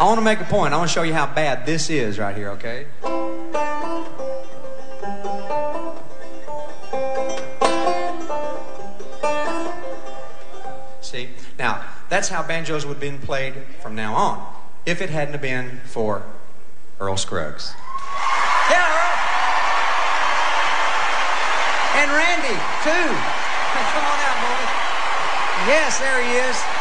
I want to make a point. I want to show you how bad this is right here, okay? See? Now, that's how banjos would have been played from now on, if it hadn't have been for Earl Scruggs. Yeah, Earl! And Randy, too. Come on out, boy. Yes, there he is.